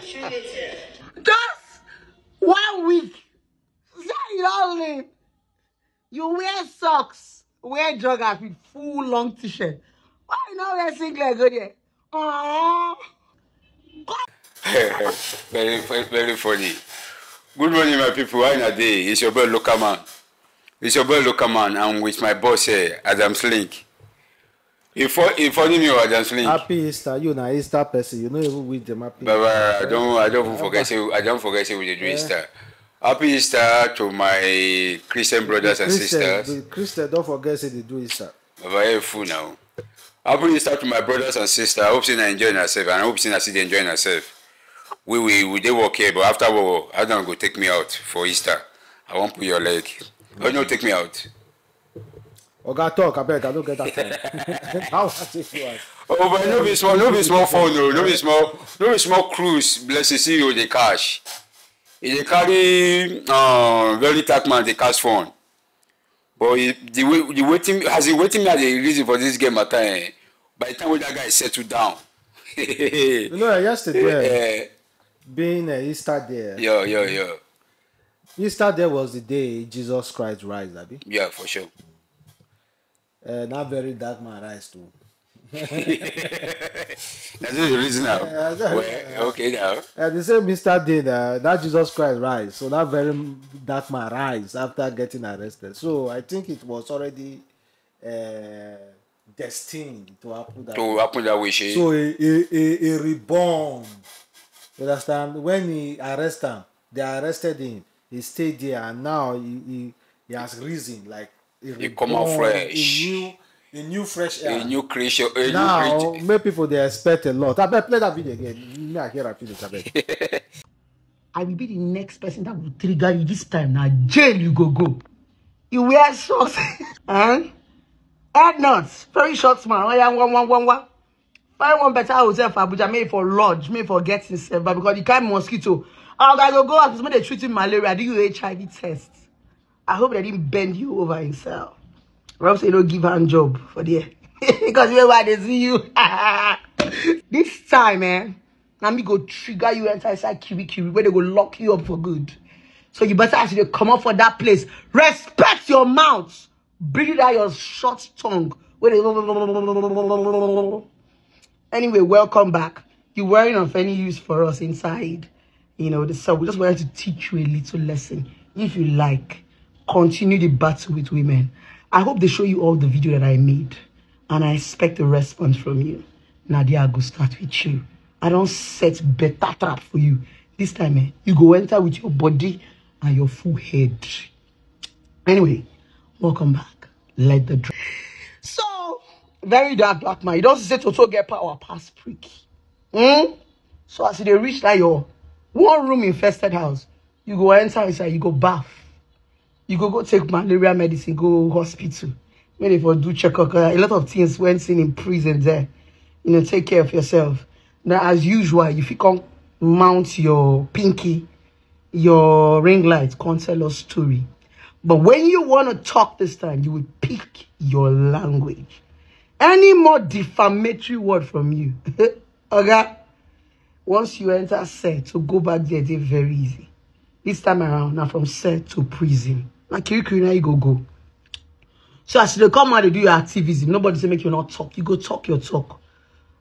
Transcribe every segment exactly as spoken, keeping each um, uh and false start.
Just one week. You don't live. You wear socks, wear joggers with full long t-shirt. Why you not wear singlet? Go there. Oh. very, very funny. Good morning, my people. How are you? It's your boy Lokaman. It's your boy Lokaman. I'm with my boss here, Adam Slink. He funny me, Adam Slink. Happy Easter. You na Easter person. You know even with them happy. But, but I don't. I don't forget. Say, I don't forget. Say we dey do Easter. Happy Easter to my Christian brothers and Christian, sisters. Christian, don't forget say they do Easter. I'm very full now. Happy Easter to my brothers and sisters. I hope they are enjoying themselves, and I hope they are enjoying themselves. We we we they work here, but after work, I don't go take me out for Easter. I won't put your leg. Oh no, take me out. Oh God, talk. I beg. I don't get that time. How take you out? Oh, but no be small, no be small phone, no, no be small, no be small cruise. Blessing C E O the cash. They carry uh, Very Dark Man, the cash phone. But he, the, way, the waiting, has he waiting me at the reason for this game at time? By the time when that guy settled down. You know, yesterday, uh, being uh, Easter there. Yeah, yeah, yeah. Easter there was the day Jesus Christ rise, Abi. Yeah, for sure. Uh, not Very Dark Man rise too. That's the reason now. Yeah, well, okay now. Uh, the same Mister did uh, that Jesus Christ rise, so that Very Dark Man rise after getting arrested. So I think it was already uh, destined to happen that. To happen that way. So a, a, a, a reborn. You understand? When he arrested him, they arrested him. He stayed there, and now he he, he has risen like a reborn, he come out fresh. A new fresh air. A new creation. A now, new creation. Many people, they expect a lot. I bet play that video again. I hear a video, I bet. I will be the next person that will trigger you this time. Now, jail, you go, go. You wear socks. Huh? Head nuts. Very short, man. One, one, one, one. Find one better hotel for Abuja. Made for lodge. Made for getting himself. But because you can't mosquito. Oh, guys, go, go out. They're treating malaria. Do you H I V test? I hope they didn't bend you over himself. Rob say don't give her a job for there. Because you know why they see you. This time, man, now me go trigger you enter inside Kiwi Kiwi where they go lock you up for good. So you better actually come up for that place. Respect your mouth. Breathe it out your short tongue. Anyway, welcome back. You weren't of any use for us inside. You know, the sub. We just wanted to teach you a little lesson. If you like, continue the battle with women. I hope they show you all the video that I made, and I expect a response from you. Nadia, I go start with you. I don't set better trap for you. This time, eh, you go enter with your body and your full head. Anyway, welcome back. Let the drop. So, Very Dark Black Man. You don't say Toto get power past prick. Hmm? So as they reach that your one room infested house, you go enter inside, you go bath. You go go take malaria medicine, go hospital. Maybe for do checkup. Uh, a lot of things went seen in prison there. You know, take care of yourself. Now, as usual, if you can't mount your pinky, your ring light, can't tell us story. But when you want to talk this time, you will pick your language. Any more defamatory word from you, okay? Once you enter set, to go back there, they're very easy. This time around, now from set to prison. Now, Kiri Kiri, now you go, go. So as they come out, they do your activism. Nobody say make you not talk. You go talk your talk.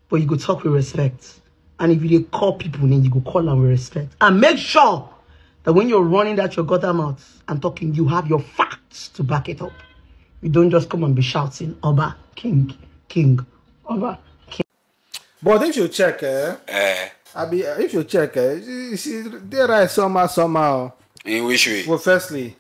But you go talk with respect. And if you call people, then you go call them with respect. And make sure that when you're running that your gutter mouth and talking, you have your facts to back it up. You don't just come and be shouting, Oba, King, King, Oba, King. But if you check, eh? Eh. I mean, if you check, eh? You see, there are somehow, somehow. In which way? Well, firstly,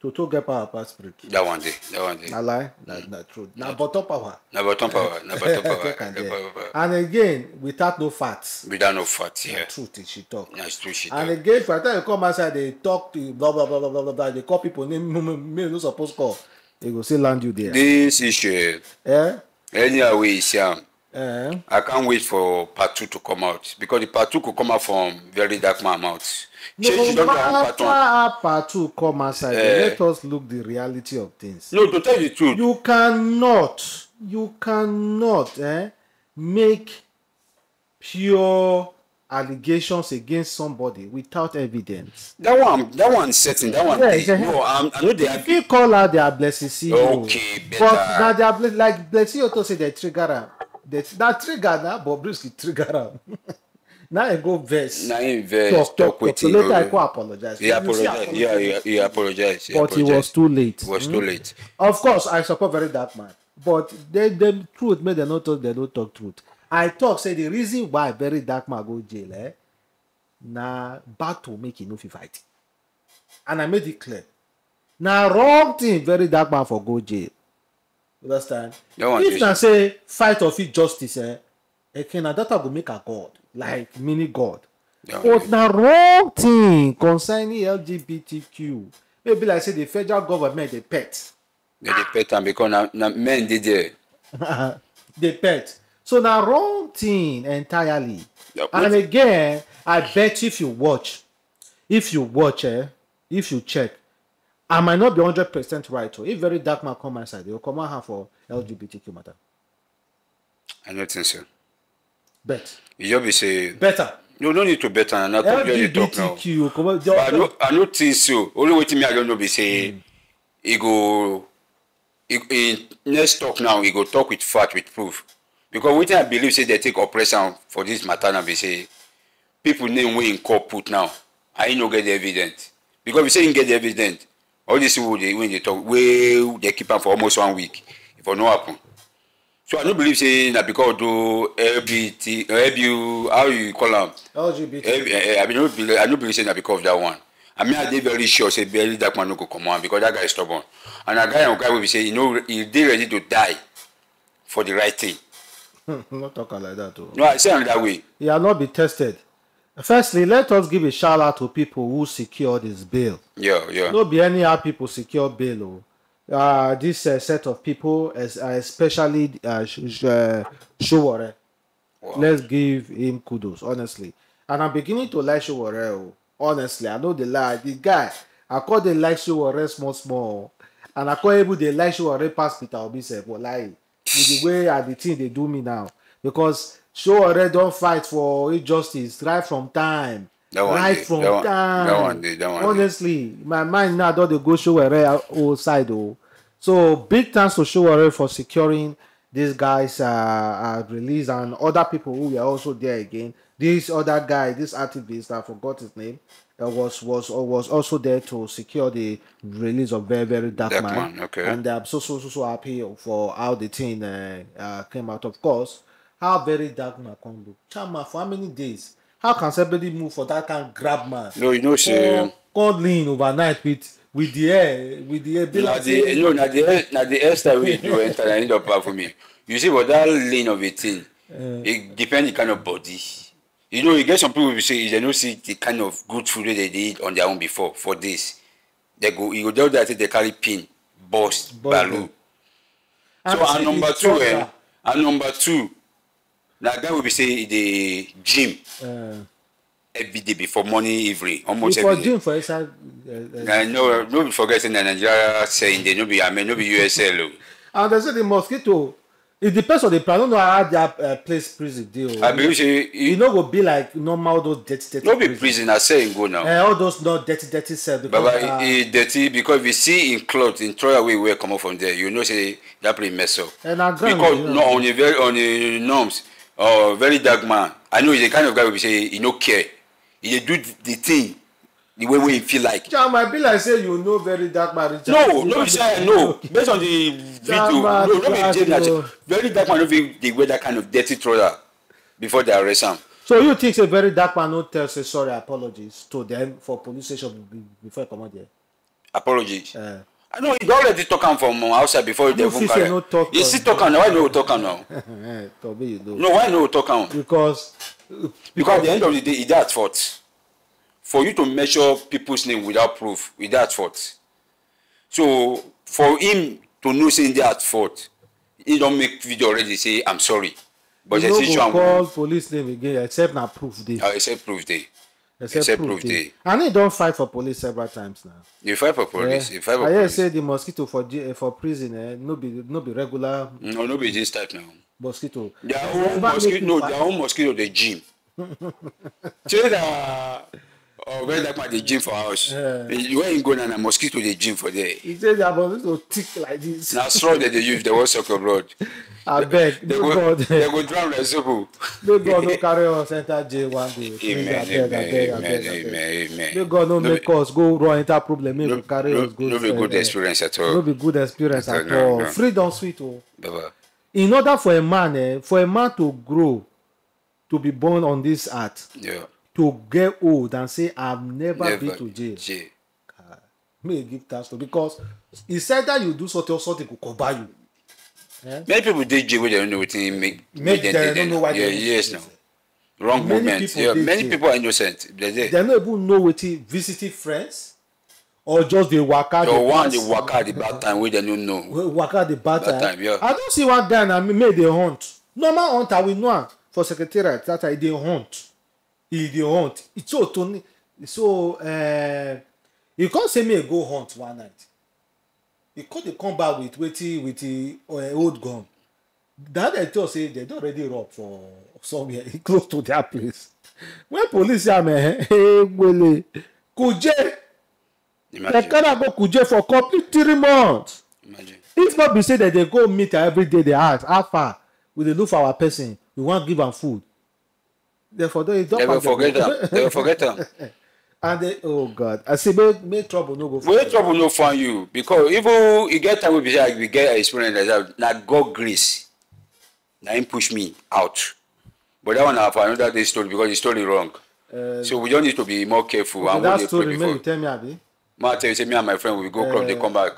Toto get power past break. That one day, that one day. Na lie, na na truth. Na bottom power. Na bottom power. Na bottom power. And again, without no facts. Without no facts, yeah. Na truth she talk. Na truth she talk. And again, by the time you come outside, they talk to blah blah blah blah blah blah. They call people name, me no supposed call. They go say land you there. This issue. Eh. Anyway, it's um. Uh-huh. I can't wait for part two to come out because the part two could come out from Very Dark Man mouth. No, no, after part two come outside, uh, let us look the reality of things. No, to tell you the truth, you cannot, you cannot eh, make pure allegations against somebody without evidence. That one, that one certain. That one. Yeah, they, no, I'm, I know they have. If you call out their Blessing C E O, okay, better. But now they are like Blessing C E O to say they trigger them. They that trigger now, but Bruce trigger them. Now I go verse. Now I verse. Talk, talk, talk with talk. Him. Later I go apologize. He apologized. Yeah, yeah, he apologized. He but apologized. It was too late. It was mm? too late. Of course, I support Very Dark Man. But they, them truth, may they not talk. They don't talk truth. I talk say the reason why Very Dark Man go jail, eh? Now battle make it no fit fight, and I made it clear. Now wrong thing Very Dark Man for go jail. You understand? No if now say fight of it justice, eh? Okay, now that I go make a god like mini god. No but now wrong thing concerning L G B T Q, maybe like say the federal government they pet. Yeah, they pet and because now, now men did they. They pet. So now wrong thing entirely. Yeah, and again, I bet if you watch, if you watch, eh, if you check, I might not be one hundred percent right. If Very Dark Man come inside, they'll come out for L G B T Q matter. I don't think so. Bet. You just be saying. Better. You don't need to bet on another. L G B T Q. Come on, I, don't, I don't think so. Only waiting me, I don't know be saying, mm. He go, he, he, let's talk now, he go talk with fact, with proof. Because we I believe say they take oppression for this matter now we say people name way in court put now. I ain't no get the evidence. Because we say you get the evidence, all these people they when they talk well they keep them for almost one week. If it no happen. So I don't believe saying that because do L B T L B U how you call them? L G B T. I don't believe I don't believe saying that because of that one. I mean I did very sure say barely that man no go come on because that guy is stubborn. And a guy and guy will be saying, you know, he they ready to die for the right thing. Not talking like that, though. No, I say it that way. He will not be tested. Firstly, let us give a shout out to people who secure this bail. Yeah, yeah. No be any other people secure bail. Oh. Uh, this uh, set of people, as uh, especially uh, Showore. Wow. Let's give him kudos, honestly. And I'm beginning to like Showore. Oh. Honestly, I know the lie. The guy, I call the like Showore small, small. And I call able the like Showore past Peter Obi say, but lie. With the way at the thing they do me now, because Show already don't fight for injustice right from time, right day, from that time. One, that one day, that one honestly, day. My mind now don't they go Show already old side though. So big thanks to Show already for securing these guys' uh, uh, release and other people who were also there again. This other guy, this activist, I forgot his name, uh, was was uh, was also there to secure the release of Very Very Dark, Dark Man. Man. Okay. And I'm so so so so happy for how the thing uh, uh, came out. Of course, how Very Dark Man can do. Chama, for how many days? How can somebody move for that kind of grab man? No, you know she. Can't lean overnight with with the air with the air. Now the no, now the air, now the air that we do enter and end up for me. You see, what that lean of a thing, uh, it depends the kind of body. You know, you get some people who say they don't see the kind of good food that they did on their own before for this. They go, you go down there, they carry pin, bust, balloon. So, and number two, eh, and number two, that guy will be saying the gym uh, every day before morning, evening, almost every day. Gym for inside, uh, uh, no, no, forget that Nigeria saying they no be, I mean, no be U S L. And there's the mosquito. It depends on the plan. I don't know how they uh, place prison deal. I believe you. You know, will be like normal those dirty, dirty. No be prison. I say go now. Uh, all those not dirty, dirty cells. But uh, it dirty because we see in clothes in throw away where come out from there. You know, say that pretty mess up. And I agree. Because you know, no, on the very on the norms, uh, Very Dark Man. I know he's the kind of guy who say he no care. He do the thing the way we feel like. Chama, be like say you know Very Dark Man. No, no, say no. Based on the video, no, no, Very Dark Man. They wear that kind of dirty trouser before they arrest him. So you think a Very Dark Man no tell say sorry, apologies to them for police station before come out there? Apologies. I know he already talking from outside before they even carry. He still talking. Why no talking now? No, why no talking? Because because at the end of the day, he at fault. For you to measure people's name without proof, without fault. So for him to know saying they are at fault, he don't make video already say I'm sorry. But you know, we'll call police name again, except now proof day. Uh, except proof day. Except, except proof, proof day. day. And he don't fight for police several times now. You fight for police. Yeah. You fight for I police. I hear say the mosquito for for prison, eh, no be no be regular. No, no be this type now. Mosquito. Their own mosquito. No, their own mosquito. The gym. Today that uh, very dark man the gym for house. Yeah. When you go and a mosquito the gym for there. He said that mosquito thick like this. Now straw that they use the water of blood. I beg. They no go. God. They go drown the soap. No God no carry us enter jail one day. Amen. Amen. Amen. Amen. Amen. No God no make us go run into problem. No carry us go. No be good experience at all. No be good experience at all. Freedom sweet oh. Baba. In order for a man, eh, for a man to grow, to be born on this earth, yeah. to get old and say, I've never, never been to jail. jail. God, may give thanks to because he said that you do something, something could cover you. Yeah? Many people did jail when they don't know what they make. Make they, they, they don't know why yeah, they yes, do no. Wrong many movement. Yeah, many jail. people are innocent. They don't even know what they visited friends. Or just the waka the one they waka the bad time we they don't know. Waka the bad time. time yeah. I don't see one guy and I made they hunt. Normal hunt I will know for secretariat that I they hunt. He they hunt. It's so Tony. So uh, you can't say me go hunt one night. You could they come back with with the, with the uh, old gun. That they tell say they don't already rob for somewhere close to their place. When police are man, hey Willie, Kuje. They cannot go to jail for complete three months. Imagine. If not be said that they go meet every day, they ask, how far will they look for our person? We want to give them food. Therefore, they don't they will forget them. them. They will forget them. And they, oh God, I say, make, make trouble no go for you. trouble no find you. Because even you get time, we get experience like that. Now, God grace. Now, him push me out. But that one, I found that they stole because they stole it wrong. Uh, so we don't need to be more careful. And that story, may you tell me, Abi? I tell you, say, me and my friend, we go club, uh, they come back.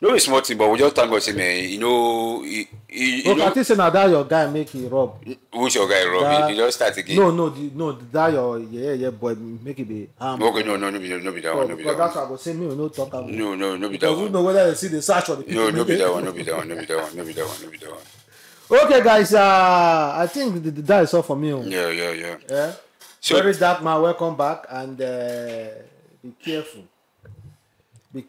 No, it's small thing, but we just thank God, say, man, you know... You, you, you Look, know, I think, say, now that your guy make it rob. Who's your guy rob? That, he, he just start again. No, no, the, no, that your, yeah, yeah, boy, make it be harm. Okay, no, no, no, be, no be that oh, one, no be that one. That's what I was saying, me, no talk about No, no, no be that one. You know whether they see the search for the people. No, no be that one, no be that one, no be that one, no be that one, no be that one. Okay, guys, uh, I think that, that is all for me. Yeah, yeah, yeah. Yeah? So, Very Dark Man, welcome back, and uh, be careful.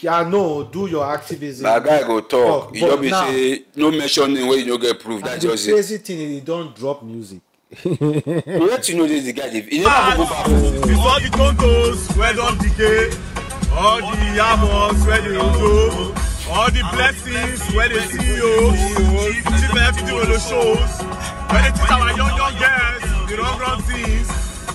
I know, do your activism. My guy go talk. You don't be say no mentioning where you don't get proof. That's just it. The crazy thing is, you don't drop music. Let you know this is the guy. You never go back. Before the Tontos, where don't decay, all the Yamos, where they go, all the Blessings, where the C E O, chief executive of the shows, where they teach our young young girls the wrong wrong things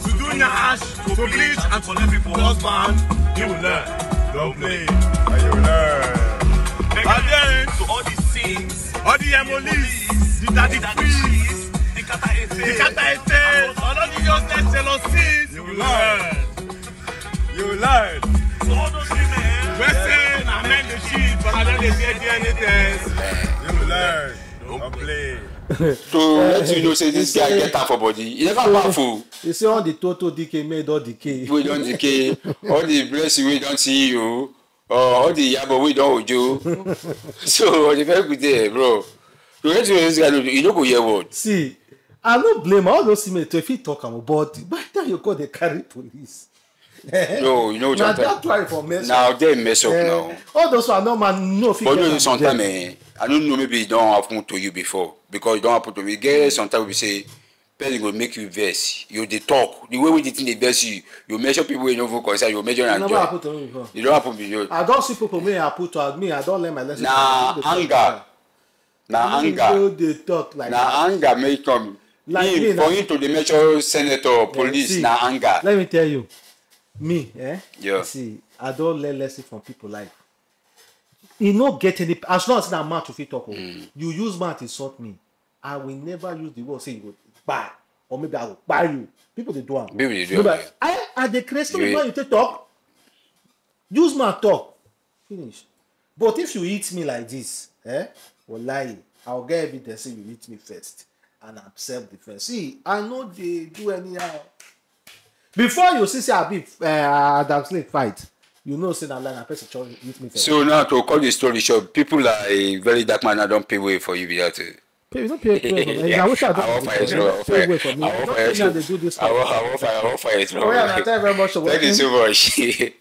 to do Nash, to bleach, and to let people husband. You will learn. Don't play, I will learn. Again, to all these scenes, all the M O Ls, the daddy trees, the kataete, the kataete, all of the useless jealousies, you will learn. You will learn. So all those women, we say, I meant the shit, but I don't say D N A test. You will learn. Don't play. So let you know, say this guy get half a body. He never powerful. You see all the total decay made all decay. We don't decay. All the blessing we don't see you. Uh, all the yabo we don't hold you. So the very good day, bro. So let you know this guy. You don't go hear word. See, I don't blame all those men if he talk about. But by the time you call the carry police. No, you know what I'm talking. Now they mess up now. All those are no man no. But no, sometimes I don't know. Maybe it don't happen to you before because it don't happen to me. Girls sometimes we say, "Person will make you vex." You they talk the way we did in the vex you. You measure people you don't concern. You measure and never happen to me before. It don't happen before. I don't see people me happen to me. I don't learn my lesson. Nah, anger. Nah, anger. They talk like nah, anger may come. Like me, for him to the measure senator, police, nah, anger. Let me tell you. Me, eh? Yeah. See, I don't learn lesson from people like you no get any as long as that mouth if you talk over. Mm. You use mouth to insult me. I will never use the word say you go buy or maybe I will buy you. People they do it. Maybe they do it. I at the crest of the man you take talk. Use my talk. Finish. But if you eat me like this, eh? Or lie, I'll get evidence say you eat me first and I'm self defense. See, I know they do anyhow. Before you see, say, I be uh, Adam Slink fight, you know, say that line, I press a charge with me. First. So now to call the story short, people like Very Dark Man, I don't pay way for you without it. Pay, don't pay way. I wish I don't pay way for me. I don't think they do this. I will fire, I will fire. Thank you so much.